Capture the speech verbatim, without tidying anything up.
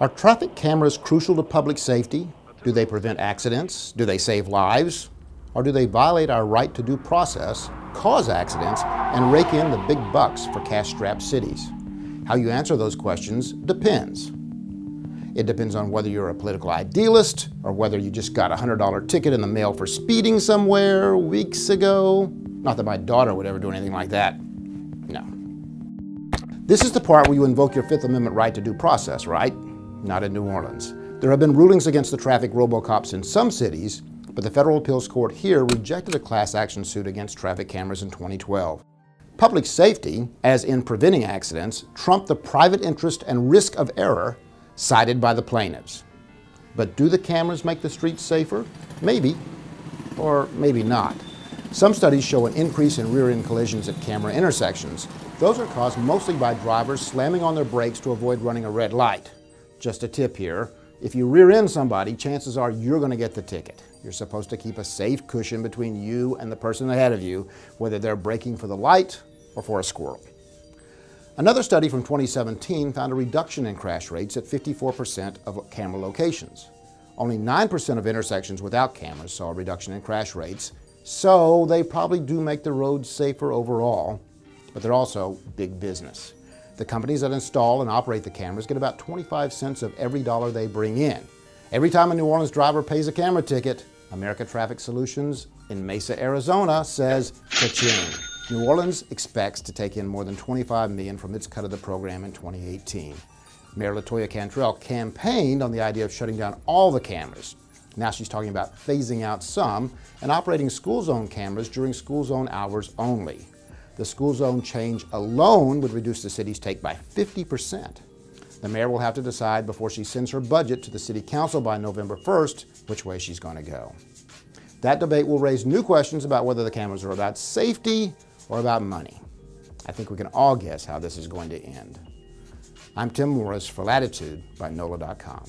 Are traffic cameras crucial to public safety? Do they prevent accidents? Do they save lives? Or do they violate our right to due process, cause accidents, and rake in the big bucks for cash-strapped cities? How you answer those questions depends. It depends on whether you're a political idealist or whether you just got a one hundred dollar ticket in the mail for speeding somewhere weeks ago. Not that my daughter would ever do anything like that. No. This is the part where you invoke your Fifth Amendment right to due process, right? Not in New Orleans. There have been rulings against the traffic robocops in some cities, but the Federal Appeals Court here rejected a class action suit against traffic cameras in twenty twelve. Public safety, as in preventing accidents, trumped the private interest and risk of error cited by the plaintiffs. But do the cameras make the streets safer? Maybe, or maybe not. Some studies show an increase in rear-end collisions at camera intersections. Those are caused mostly by drivers slamming on their brakes to avoid running a red light. Just a tip here, if you rear-end somebody, chances are you're going to get the ticket. You're supposed to keep a safe cushion between you and the person ahead of you, whether they're braking for the light or for a squirrel. Another study from twenty seventeen found a reduction in crash rates at fifty-four percent of camera locations. Only nine percent of intersections without cameras saw a reduction in crash rates, so they probably do make the roads safer overall, but they're also big business. The companies that install and operate the cameras get about twenty-five cents of every dollar they bring in. Every time a New Orleans driver pays a camera ticket, America Traffic Solutions in Mesa, Arizona says, ka-ching. New Orleans expects to take in more than twenty-five million dollars from its cut of the program in twenty eighteen. Mayor LaToya Cantrell campaigned on the idea of shutting down all the cameras. Now she's talking about phasing out some and operating school zone cameras during school zone hours only. The school zone change alone would reduce the city's take by fifty percent. The mayor will have to decide before she sends her budget to the city council by November first which way she's going to go. That debate will raise new questions about whether the cameras are about safety or about money. I think we can all guess how this is going to end. I'm Tim Morris for Latitude by NOLA dot com.